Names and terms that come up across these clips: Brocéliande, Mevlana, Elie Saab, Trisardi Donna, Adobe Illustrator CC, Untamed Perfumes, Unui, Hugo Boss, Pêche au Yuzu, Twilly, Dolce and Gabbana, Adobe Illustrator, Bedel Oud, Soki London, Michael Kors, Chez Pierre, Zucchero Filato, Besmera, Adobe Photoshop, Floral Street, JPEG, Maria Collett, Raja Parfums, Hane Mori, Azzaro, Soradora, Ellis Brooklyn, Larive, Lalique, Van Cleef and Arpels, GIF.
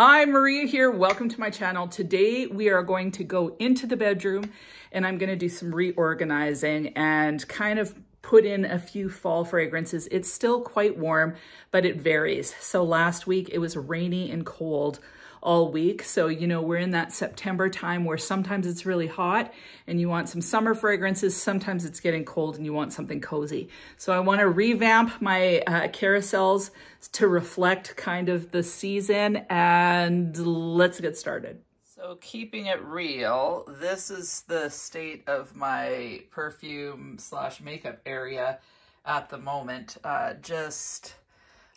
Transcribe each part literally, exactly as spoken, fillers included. Hi, Maria here. Welcome to my channel. Today we are going to go into the bedroom and I'm going to do some reorganizing and kind of put in a few fall fragrances. It's still quite warm, but it varies. So last week it was rainy and cold all week. So, you know, we're in that September time where sometimes it's really hot and you want some summer fragrances. Sometimes it's getting cold and you want something cozy. So I want to revamp my uh, carousels to reflect kind of the season, and let's get started. So keeping it real, this is the state of my perfume slash makeup area at the moment. Uh, just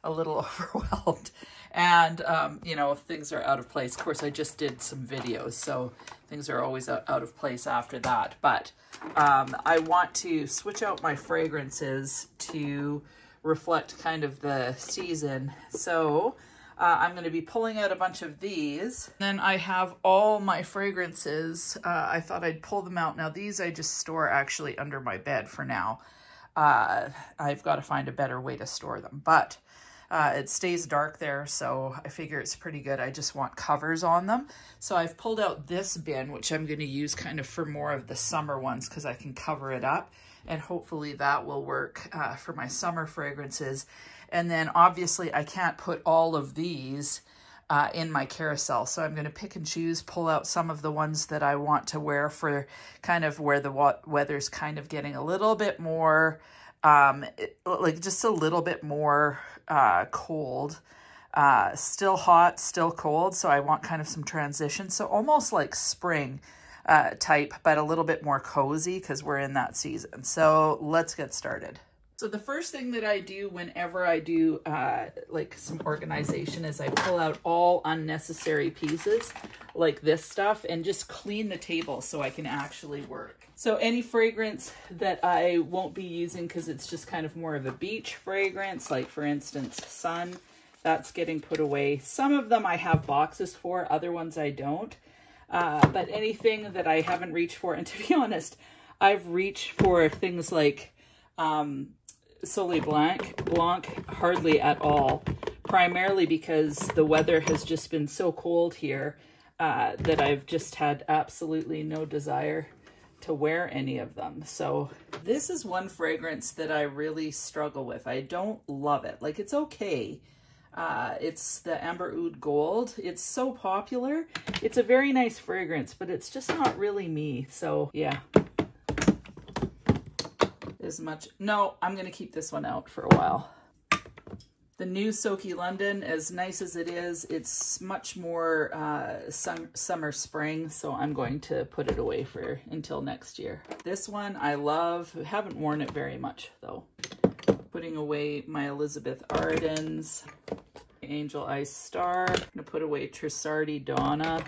a little overwhelmed. And, um, you know, if things are out of place, of course, I just did some videos, so things are always out of place after that. But um, I want to switch out my fragrances to reflect kind of the season. So uh, I'm going to be pulling out a bunch of these. Then I have all my fragrances. Uh, I thought I'd pull them out. Now, these I just store actually under my bed for now. Uh, I've got to find a better way to store them. But Uh, it stays dark there, so I figure it's pretty good. I just want covers on them. So I've pulled out this bin, which I'm going to use kind of for more of the summer ones because I can cover it up. And hopefully that will work uh, for my summer fragrances. And then obviously I can't put all of these uh, in my carousel. So I'm going to pick and choose, pull out some of the ones that I want to wear for kind of where the weather's kind of getting a little bit more Um, it, like just a little bit more uh, cold, uh, still hot, still cold. So I want kind of some transition. So almost like spring uh, type, but a little bit more cozy because we're in that season. So let's get started. So the first thing that I do whenever I do uh, like some organization is I pull out all unnecessary pieces like this stuff and just clean the table so I can actually work. So any fragrance that I won't be using because it's just kind of more of a beach fragrance, like for instance, Sun, that's getting put away. Some of them I have boxes for, other ones I don't. Uh, but anything that I haven't reached for, and to be honest, I've reached for things like um, Soleil Blanc, Blanc hardly at all, primarily because the weather has just been so cold here uh, that I've just had absolutely no desire to wear any of them. So this is one fragrance that I really struggle with. I don't love it. Like, it's okay. Uh, it's the Amber Oud Gold. It's so popular. It's a very nice fragrance, but it's just not really me. So yeah. As much. No, I'm going to keep this one out for a while. The new Soaky London, as nice as it is, it's much more uh, sun, summer, spring, so I'm going to put it away for until next year. This one I love. I haven't worn it very much, though. Putting away my Elizabeth Arden's Angel Eyes Star. I'm going to put away Trisardi Donna.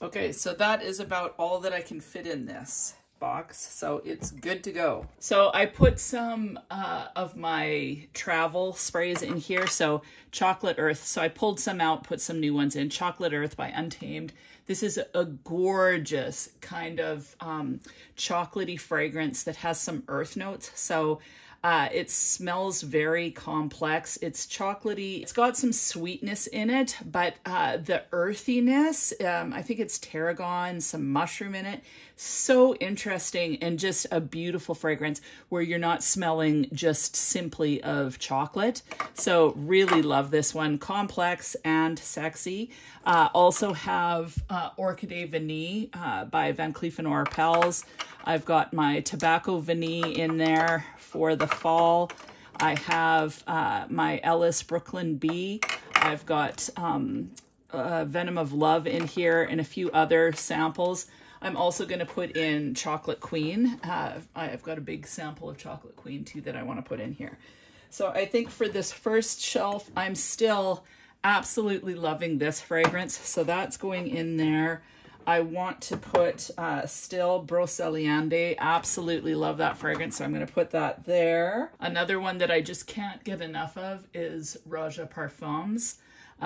Okay, so that is about all that I can fit in this box, so it's good to go. So I put some uh, of my travel sprays in here. So Chocolate Earth. So I pulled some out, put some new ones in. Chocolate Earth by Untamed. This is a gorgeous kind of um, chocolatey fragrance that has some earth notes. So uh, it smells very complex. It's chocolatey. It's got some sweetness in it, but uh, the earthiness, um, I think it's tarragon, some mushroom in it. So interesting, and just a beautiful fragrance where you're not smelling just simply of chocolate. So really love this one. Complex and sexy. Uh, also have uh, Orchidée Vanille uh, by Van Cleef and Arpels. I've got my Tobacco Vanille in there for the fall. I have uh, my Ellis Brooklyn Bee. I've got um, uh, Venom of Love in here and a few other samples. I'm also going to put in Chocolate Queen. Uh, I've got a big sample of Chocolate Queen too that I want to put in here. So I think for this first shelf, I'm still absolutely loving this fragrance. So that's going in there. I want to put uh, still Brocéliande. Absolutely love that fragrance. So I'm going to put that there. Another one that I just can't get enough of is Raja Parfums.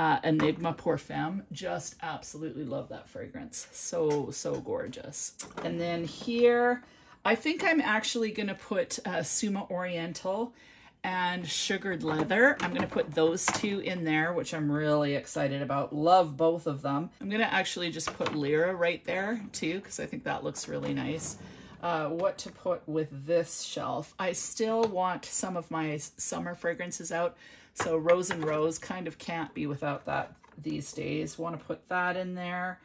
Uh, Enigma Pour Femme. Just absolutely love that fragrance. So, so gorgeous. And then here, I think I'm actually going to put uh, Suma Oriental and Sugared Leather. I'm going to put those two in there, which I'm really excited about. Love both of them. I'm going to actually just put Lyra right there too, because I think that looks really nice. Uh, what to put with this shelf. I still want some of my summer fragrances out. So Rose and Rose kind of can't be without that these days. Want to put that in there.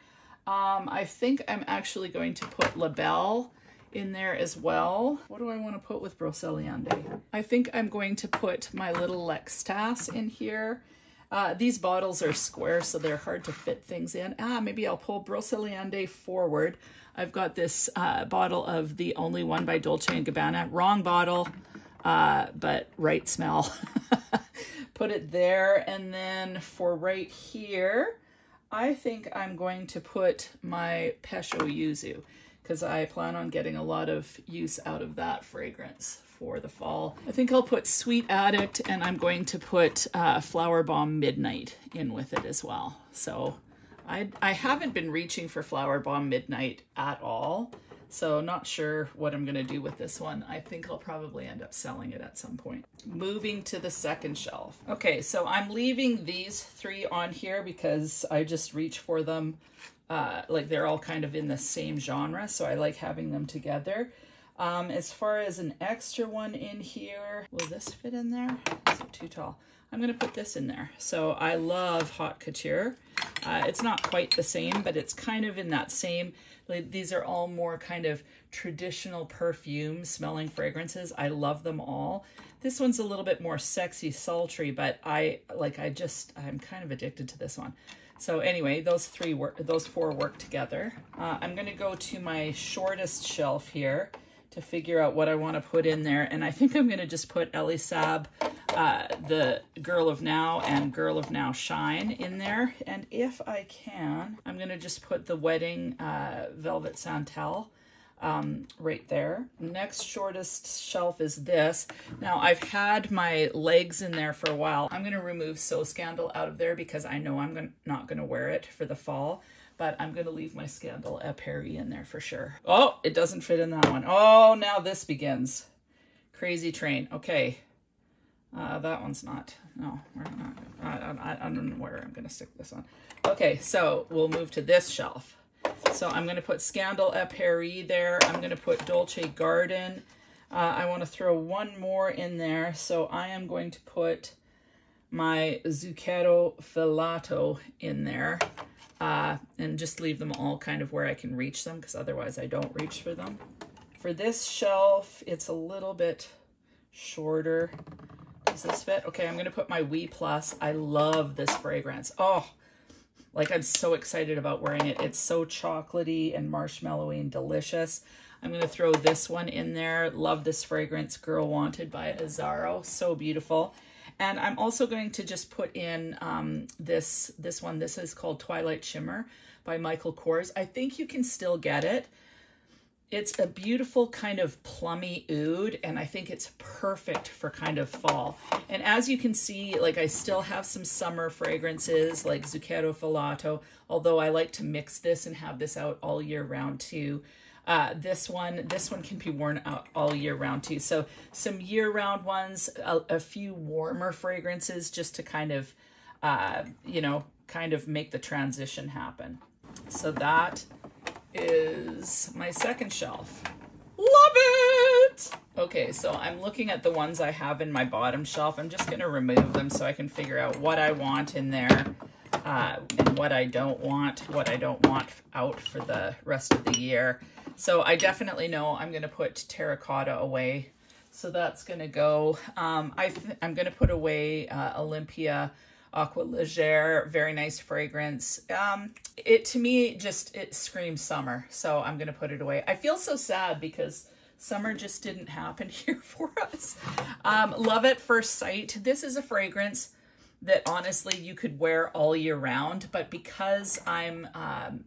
Um, I think I'm actually going to put La Belle in there as well. What do I want to put with Broceliande? I think I'm going to put my little Lextas in here. Uh, these bottles are square, so they're hard to fit things in. Ah, maybe I'll pull Broceliande forward. I've got this uh, bottle of The Only One by Dolce and Gabbana. Wrong bottle, uh, but right smell. Put it there. And then for right here, I think I'm going to put my Pêche au Yuzu, because I plan on getting a lot of use out of that fragrance for the fall. I think I'll put Sweet Addict, and I'm going to put uh, Flower Bomb Midnight in with it as well. So I, I haven't been reaching for Flower Bomb Midnight at all, so not sure what I'm gonna do with this one. I think I'll probably end up selling it at some point. Moving to the second shelf. Okay, so I'm leaving these three on here because I just reach for them. Uh, like they're all kind of in the same genre, so I like having them together. Um, as far as an extra one in here, will this fit in there? Is it too tall? I'm gonna put this in there. So I love Haute Couture. Uh, it's not quite the same, but it's kind of in that same, like, these are all more kind of traditional perfume smelling fragrances. I love them all. This one's a little bit more sexy, sultry, but I like, I just, I'm kind of addicted to this one. So anyway, those three work, those four work together. Uh, I'm gonna go to my shortest shelf here to figure out what I wanna put in there. And I think I'm gonna just put Elie Saab, uh, the Girl of Now and Girl of Now Shine in there. And if I can, I'm gonna just put the Wedding uh, Velvet Santal um, right there. Next shortest shelf is this. Now I've had my legs in there for a while. I'm going to remove So Scandal out of there because I know I'm gonna, not going to wear it for the fall, but I'm going to leave my Scandal à Paris in there for sure. Oh, it doesn't fit in that one. Oh, now this begins. Crazy train. Okay. Uh, that one's not, no, we're not, I, I, I don't know where I'm going to stick this on. Okay. So we'll move to this shelf. So I'm going to put Scandal à Paris there. I'm going to put Dolce Garden. Uh, I want to throw one more in there. So I am going to put my Zucchero Filato in there uh, and just leave them all kind of where I can reach them, because otherwise I don't reach for them. For this shelf, it's a little bit shorter. Does this fit? Okay, I'm going to put my We Plus. I love this fragrance. Oh, like, I'm so excited about wearing it. It's so chocolatey and marshmallowy and delicious. I'm going to throw this one in there. Love this fragrance, Girl Wanted by Azzaro. So beautiful. And I'm also going to just put in um, this, this one. This is called Twilight Shimmer by Michael Kors. I think you can still get it. It's a beautiful kind of plummy oud, and I think it's perfect for kind of fall. And as you can see, like, I still have some summer fragrances like Zucchero Filato, although I like to mix this and have this out all year round too. Uh, this one, this one can be worn out all year round too. So some year round ones, a, a few warmer fragrances just to kind of, uh, you know, kind of make the transition happen. So that is my second shelf. Love it! Okay, so I'm looking at the ones I have in my bottom shelf. I'm just gonna remove them so I can figure out what I want in there uh, and what I don't want, what I don't want out for the rest of the year. So I definitely know I'm gonna put Terracotta away. So that's gonna go. Um, I th I'm gonna put away uh, Olympia Aqua Légère, very nice fragrance. Um, it, to me, just, it screams summer, so I'm gonna put it away. I feel so sad because summer just didn't happen here for us. Um, Love at First Sight. This is a fragrance that honestly you could wear all year round, but because I'm, um,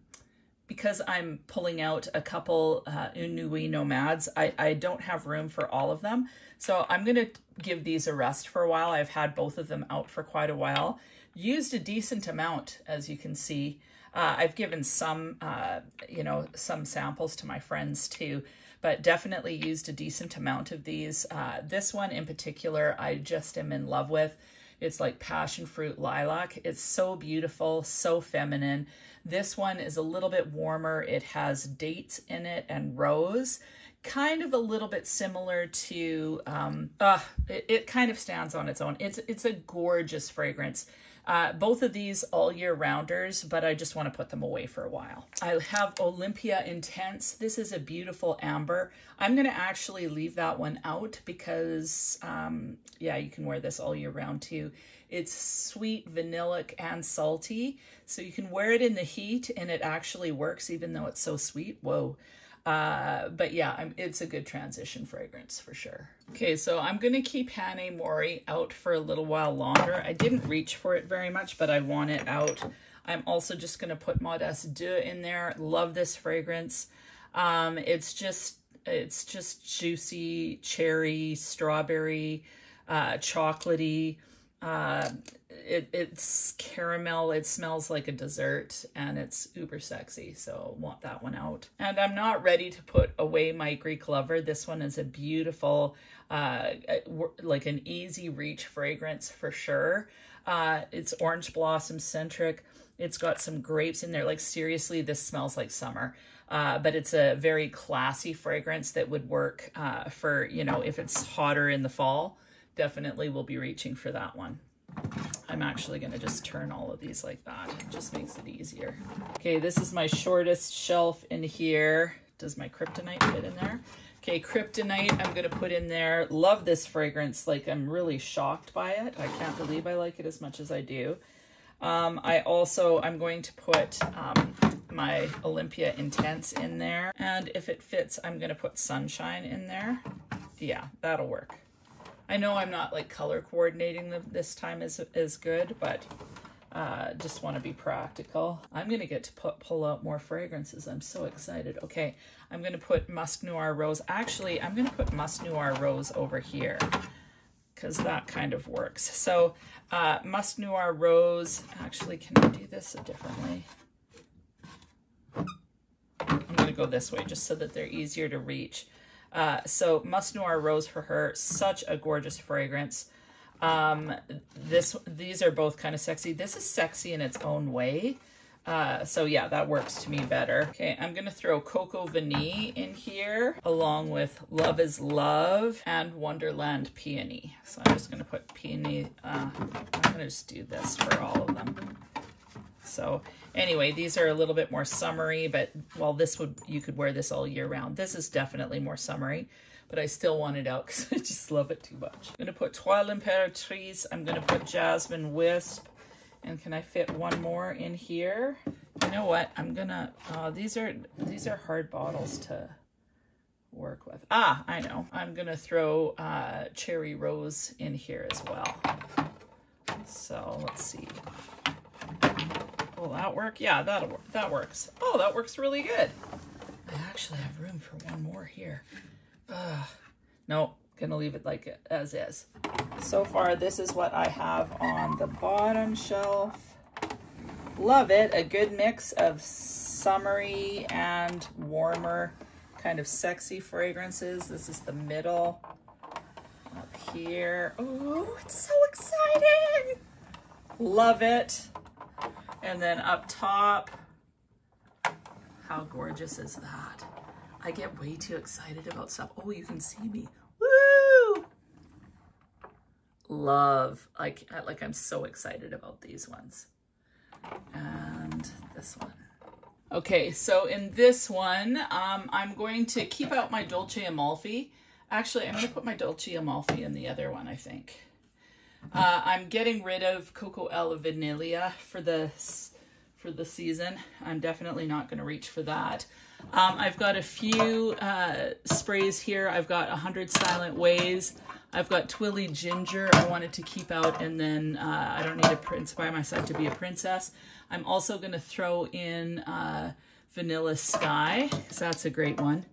because I'm pulling out a couple uh, Unui Nomads, I, I don't have room for all of them. So I'm going to give these a rest for a while. I've had both of them out for quite a while used a decent amount, as you can see. Uh, I've given some, uh, you know, some samples to my friends too, but definitely used a decent amount of these. Uh, this one in particular, I just am in love with. It's like passion fruit lilac. It's so beautiful, so feminine. This one is a little bit warmer. It has dates in it and rose, kind of a little bit similar to, um, uh, it, it kind of stands on its own. It's, it's a gorgeous fragrance. Uh, both of these all year rounders, but I just want to put them away for a while. I have Olympia Intense. This is a beautiful amber. I'm going to actually leave that one out because, um, yeah, you can wear this all year round too. It's sweet, vanillic, and salty. So you can wear it in the heat and it actually works even though it's so sweet. Whoa. Uh, but yeah, I'm, it's a good transition fragrance for sure. Okay, so I'm going to keep Hane Mori out for a little while longer. I didn't reach for it very much, but I want it out. I'm also just going to put Modeste deux in there. Love this fragrance. Um, it's just, it's just juicy, cherry, strawberry, uh, chocolatey. Uh, it, it's caramel, it smells like a dessert, and it's uber sexy, so want that one out. And I'm not ready to put away my Greek Lover. This one is a beautiful, uh, like an easy reach fragrance for sure. Uh, it's orange blossom centric. It's got some grapes in there. Like seriously, this smells like summer. Uh, but it's a very classy fragrance that would work, uh, for, you know, if it's hotter in the fall. Definitely will be reaching for that one. I'm actually going to just turn all of these like that. It just makes it easier. Okay, this is my shortest shelf in here. Does my Kryptonite fit in there? Okay, Kryptonite I'm going to put in there. Love this fragrance. Like, I'm really shocked by it. I can't believe I like it as much as I do. Um, I also, I'm going to put um, my Olympia Intense in there. And if it fits, I'm going to put Sunshine in there. Yeah, that'll work. I know I'm not like color coordinating them this time is, is good, but uh, just want to be practical. I'm going to get to put, pull out more fragrances. I'm so excited. Okay, I'm going to put Musk Noir Rose. Actually, I'm going to put Musk Noir Rose over here because that kind of works. So uh, Musk Noir Rose, actually, can I do this differently? I'm going to go this way just so that they're easier to reach. Uh, so Musk Noir Rose for her, such a gorgeous fragrance. Um, this, these are both kind of sexy. This is sexy in its own way. Uh, so yeah, that works to me better. Okay, I'm going to throw Coco Vanille in here along with Love is Love and Wonderland Peony. So I'm just going to put Peony, uh, I'm going to just do this for all of them. So anyway, these are a little bit more summery, but while this would, you could wear this all year round. This is definitely more summery, but I still want it out because I just love it too much. I'm going to put Toile Imperatrice. I'm going to put Jasmine Wisp. And can I fit one more in here? You know what? I'm going to, uh, these are, these are hard bottles to work with. Ah, I know. I'm going to throw uh, Cherry Rose in here as well. So let's see. Will that work? Yeah, that'll work. That works. Oh, that works really good. I actually have room for one more here. Ugh. No, gonna leave it like it, as is. So far, this is what I have on the bottom shelf. Love it. A good mix of summery and warmer, kind of sexy fragrances. This is the middle up here. Oh, it's so exciting. Love it. And then up top, how gorgeous is that? I get way too excited about stuff. Oh, you can see me. Woo! Love, like, like I'm so excited about these ones. And this one. Okay, so in this one, um, I'm going to keep out my Dolce and Amalfi. Actually, I'm gonna put my Dolce and Amalfi in the other one, I think. Uh, I'm getting rid of Coco Ella Vanilla for the, for the season. I'm definitely not going to reach for that. Um, I've got a few uh, sprays here. I've got one hundred Silent Ways. I've got Twilly Ginger I wanted to keep out. And then uh, I don't need to inspire myself to be a princess. I'm also going to throw in uh, Vanilla Sky because that's a great one.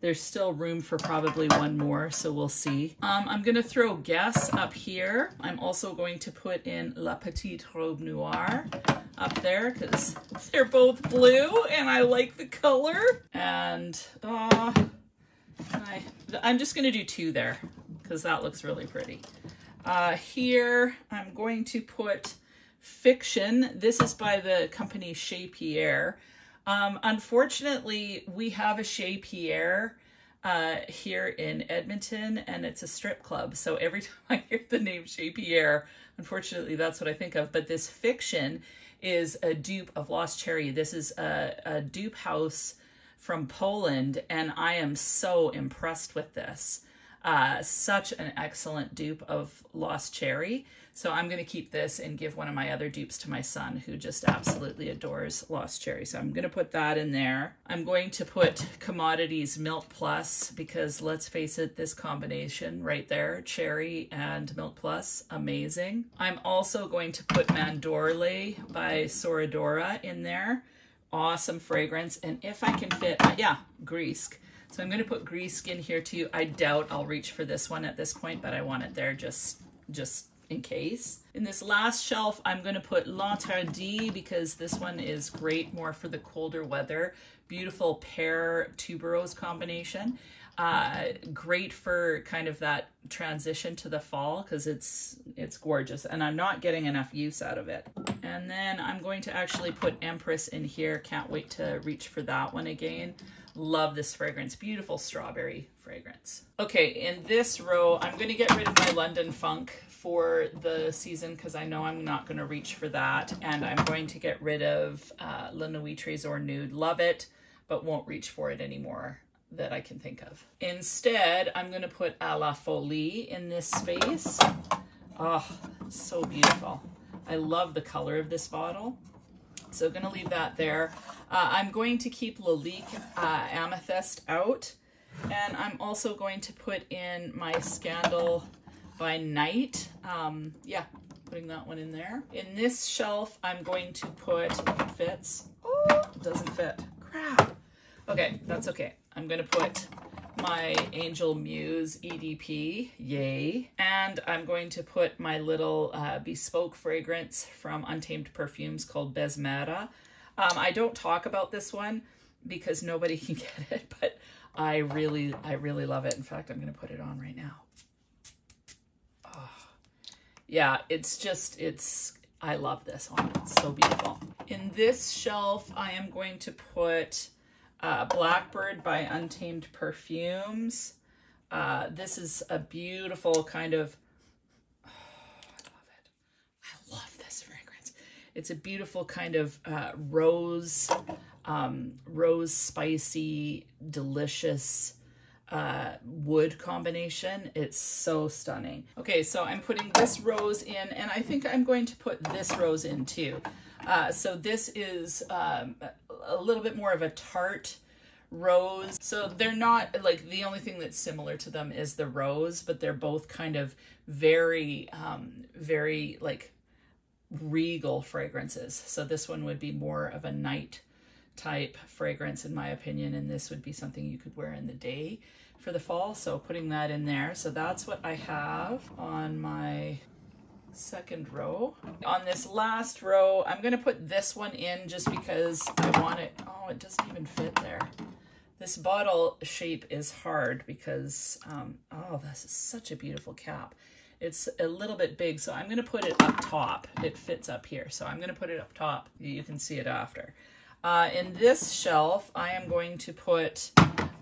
There's still room for probably one more, so we'll see. Um, I'm gonna throw Guess up here. I'm also going to put in La Petite Robe Noire up there because they're both blue and I like the color. And uh, I, I'm just gonna do two there because that looks really pretty. Uh, here, I'm going to put Fiction. This is by the company Chez Pierre. Um, unfortunately, we have a Chez Pierre uh, here in Edmonton, and it's a strip club. So every time I hear the name Chez Pierre, unfortunately, that's what I think of. But this Fiction is a dupe of Lost Cherry. This is a, a dupe house from Poland, and I am so impressed with this. Uh, such an excellent dupe of Lost Cherry. So I'm going to keep this and give one of my other dupes to my son, who just absolutely adores Lost Cherry. So I'm going to put that in there. I'm going to put Commodities Milk Plus, because let's face it, this combination right there, cherry and milk plus, amazing. I'm also going to put Mandorle by Soradora in there. Awesome fragrance. And if I can fit, uh, yeah, Greesk. So I'm going to put Greesk in here too. I doubt I'll reach for this one at this point, but I want it there just, just in case. In this last shelf, I'm going to put L'Interdit, because this one is great more for the colder weather. Beautiful pear tuberose combination. Uh, great for kind of that transition to the fall, because it's, it's gorgeous and I'm not getting enough use out of it. And then I'm going to actually put Empress in here. Can't wait to reach for that one again. Love this fragrance. Beautiful strawberry fragrance. Okay, in this row, I'm going to get rid of my London Funk for the season because I know I'm not going to reach for that. And I'm going to get rid of uh, Le Nuit Trésor Nude. Love it, but won't reach for it anymore that I can think of. Instead, I'm going to put A La Folie in this space. Oh, so beautiful. I love the color of this bottle. So going to leave that there. Uh, I'm going to keep Lalique uh, Amethyst out. And I'm also going to put in my Scandal by Night. Um, yeah, putting that one in there. In this shelf, I'm going to put, if it fits, oh, it doesn't fit, crap. Okay, that's okay. I'm going to put my Angel Muse E D P, yay. And I'm going to put my little uh, bespoke fragrance from Untamed Perfumes called Besmera. Um, I don't talk about this one because nobody can get it, but I really, I really love it. In fact, I'm going to put it on right now. Oh, yeah, it's just, it's, I love this one. It's so beautiful. In this shelf, I am going to put Uh, Blackbird by Untamed Perfumes. Uh, this is a beautiful kind of, oh, I love it. I love this fragrance. It's a beautiful kind of uh, rose, um, rose spicy, delicious uh, wood combination. It's so stunning. Okay, so I'm putting this rose in, and I think I'm going to put this rose in too. Uh, so this is um, a little bit more of a tart rose. So they're not like, the only thing that's similar to them is the rose, but they're both kind of very, um, very like regal fragrances. So this one would be more of a night type fragrance in my opinion. And this would be something you could wear in the day for the fall. So putting that in there. So that's what I have on my second row. On this last row, I'm going to put this one in just because I want it. Oh, it doesn't even fit there. This bottle shape is hard because, um, oh, this is such a beautiful cap. It's a little bit big, so I'm going to put it up top. It fits up here, so I'm going to put it up top. You can see it after. Uh, in this shelf, I am going to put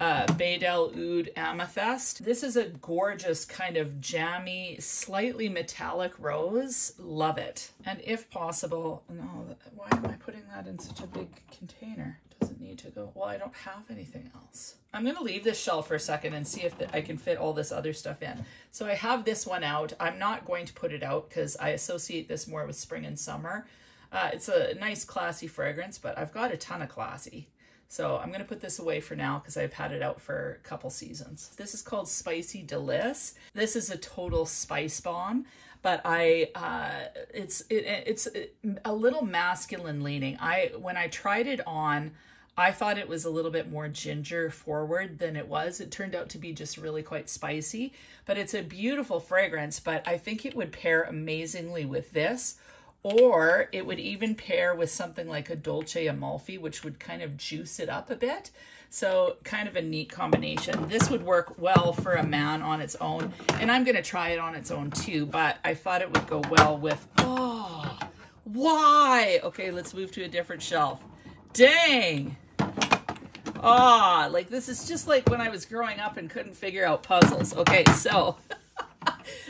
uh, Bedel Oud Amethyst. This is a gorgeous kind of jammy, slightly metallic rose. Love it. And if possible, no, why am I putting that in such a big container? It doesn't need to go. Well, I don't have anything else. I'm going to leave this shelf for a second and see if the, I can fit all this other stuff in. So I have this one out. I'm not going to put it out because I associate this more with spring and summer. Uh, it's a nice classy fragrance, but I've got a ton of classy. So I'm going to put this away for now because I've had it out for a couple seasons. This is called Spicy Delice. This is a total spice bomb, but I, uh, it's, it, it's a little masculine leaning. I, when I tried it on, I thought it was a little bit more ginger forward than it was. It turned out to be just really quite spicy, but it's a beautiful fragrance, but I think it would pair amazingly with this, or it would even pair with something like a Dolce Amalfi, which would kind of juice it up a bit. So kind of a neat combination. This would work well for a man on its own, and I'm gonna try it on its own too, but I thought it would go well with, oh, why? Okay, let's move to a different shelf. Dang. Ah, oh, like this is just like when I was growing up and couldn't figure out puzzles. Okay, so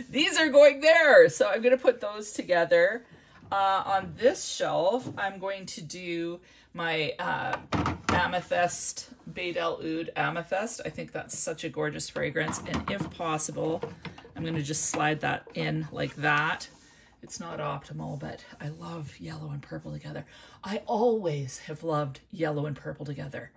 these are going there. So I'm going to put those together. Uh, on this shelf, I'm going to do my uh, Amethyst, Bedel Oud Amethyst. I think that's such a gorgeous fragrance. And if possible, I'm going to just slide that in like that. It's not optimal, but I love yellow and purple together. I always have loved yellow and purple together.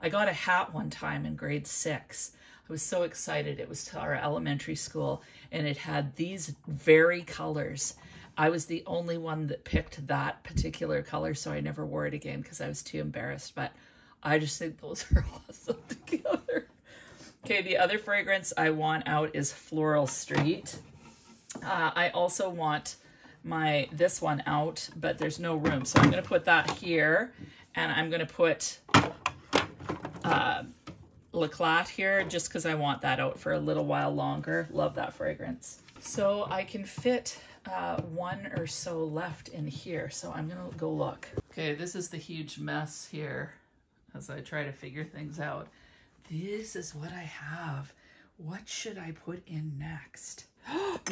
I got a hat one time in grade six. I was so excited. It was to our elementary school, and it had these very colors. I was the only one that picked that particular color, so I never wore it again because I was too embarrassed, but I just think those are awesome together. Okay, the other fragrance I want out is Floral Street. Uh, I also want my this one out, but there's no room, so I'm going to put that here, and I'm going to put uh, L'Eclat here just because I want that out for a little while longer. Love that fragrance. So I can fit uh, one or so left in here, so I'm going to go look. Okay, this is the huge mess here as I try to figure things out. This is what I have. What should I put in next?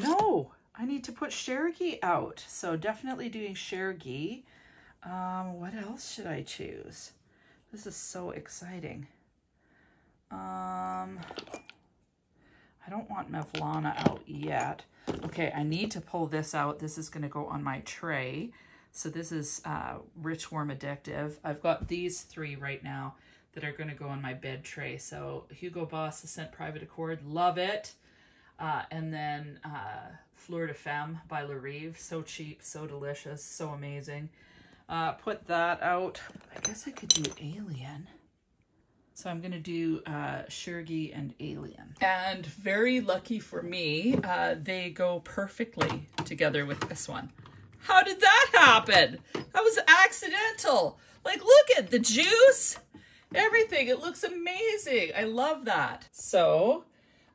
No, I need to put Cherokee out. So definitely doing Cherokee. Um, what else should I choose? This is so exciting. Um, I don't want Mevlana out yet. Okay, I need to pull this out. This is going to go on my tray. So this is uh, Rich Warm Addictive. I've got these three right now that are going to go on my bed tray. So Hugo Boss Scent Private Accord. Love it. Uh, and then uh, Fleur de Femme by Larive. So cheap, so delicious, so amazing. Uh, put that out. I guess I could do Alien. So I'm going to do uh, Cherokee and Alien. And very lucky for me, uh, they go perfectly together with this one. How did that happen? That was accidental. Like, look at the juice. Everything. It looks amazing. I love that. So...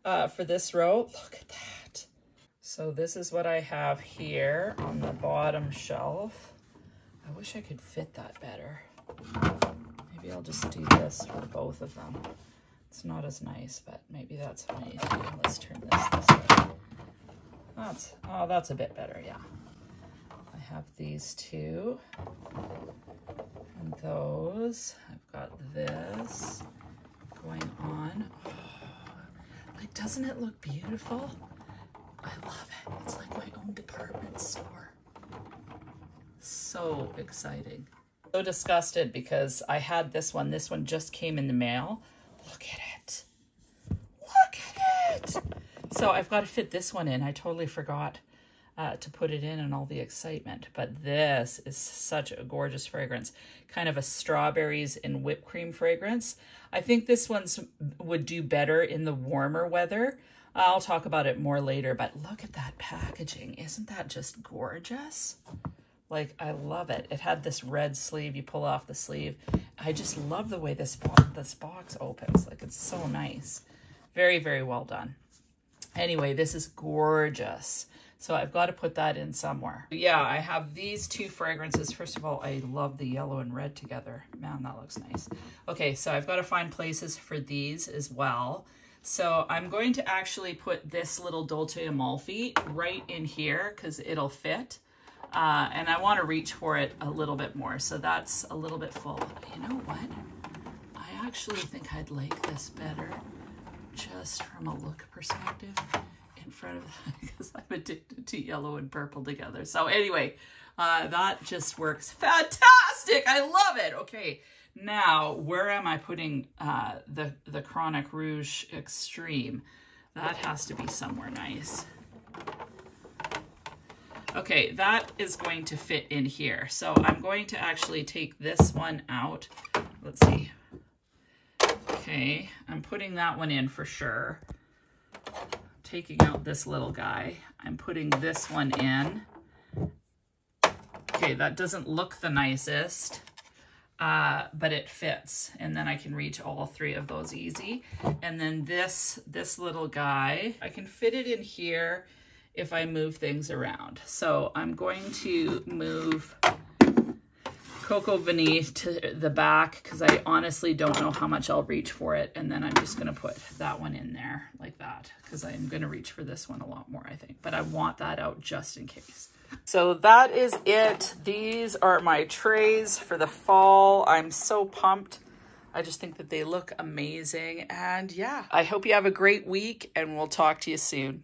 Uh, for this row, look at that. So this is what I have here on the bottom shelf. I wish I could fit that better. Maybe I'll just do this for both of them. It's not as nice, but maybe that's what I need to do. Let's turn this this way. That's, oh, that's a bit better, yeah. I have these two and those. I've got this going on. Doesn't it look beautiful? I love it. It's like my own department store. So exciting. So disgusted because I had this one. This one just came in the mail. Look at it. Look at it. So I've got to fit this one in. I totally forgot uh, to put it in and all the excitement. But this is such a gorgeous fragrance. Kind of a strawberries and whipped cream fragrance. I think this one's would do better in the warmer weather. I'll talk about it more later, but look at that packaging. Isn't that just gorgeous? Like, I love it. It had this red sleeve. You pull off the sleeve. I just love the way this box, this box opens. Like, it's so nice. Very, very well done. Anyway, this is gorgeous. So I've got to put that in somewhere. Yeah, I have these two fragrances. First of all, I love the yellow and red together. Man, that looks nice. Okay, so I've got to find places for these as well. So I'm going to actually put this little Dolce Amalfi right in here because it'll fit. Uh, and I want to reach for it a little bit more. So that's a little bit full. You know what? I actually think I'd like this better just from a look perspective. In front of that because I'm addicted to yellow and purple together. So anyway, uh, that just works fantastic. I love it. Okay, now where am I putting uh, the, the Chronic Rouge Extreme? That has to be somewhere nice. Okay, that is going to fit in here. So I'm going to actually take this one out let's see. Okay, I'm putting that one in for sure. Taking out this little guy. I'm putting this one in. Okay, that doesn't look the nicest, uh, but it fits. And then I can reach all three of those easy. And then this, this little guy, I can fit it in here if I move things around. So I'm going to move Coco Vanille to the back because I honestly don't know how much I'll reach for it. And then I'm just going to put that one in there like that because I'm going to reach for this one a lot more, I think. But I want that out just in case. So that is it. These are my trays for the fall. I'm so pumped. I just think that they look amazing. And yeah, I hope you have a great week and we'll talk to you soon.